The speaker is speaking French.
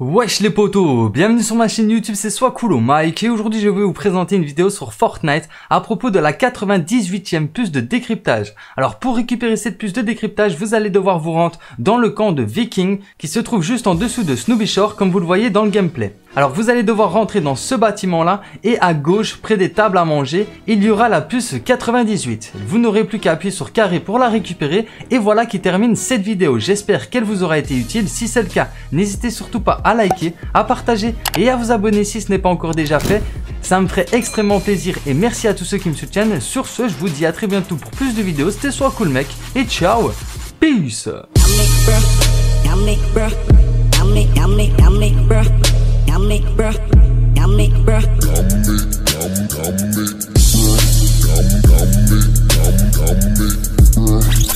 Wesh les potos, bienvenue sur ma chaîne YouTube, c'est Soiscool Mec et aujourd'hui je vais vous présenter une vidéo sur Fortnite à propos de la 98e puce de décryptage. Alors pour récupérer cette puce de décryptage, vous allez devoir vous rendre dans le camp de Viking qui se trouve juste en dessous de Snooby Shore comme vous le voyez dans le gameplay. Alors vous allez devoir rentrer dans ce bâtiment là et à gauche près des tables à manger, il y aura la puce 98. Vous n'aurez plus qu'à appuyer sur carré pour la récupérer et voilà qui termine cette vidéo. J'espère qu'elle vous aura été utile, si c'est le cas, n'hésitez surtout pas à liker, à partager et à vous abonner si ce n'est pas encore déjà fait. Ça me ferait extrêmement plaisir et merci à tous ceux qui me soutiennent. Sur ce, je vous dis à très bientôt pour plus de vidéos. C'était Soiscool Mec et ciao, peace.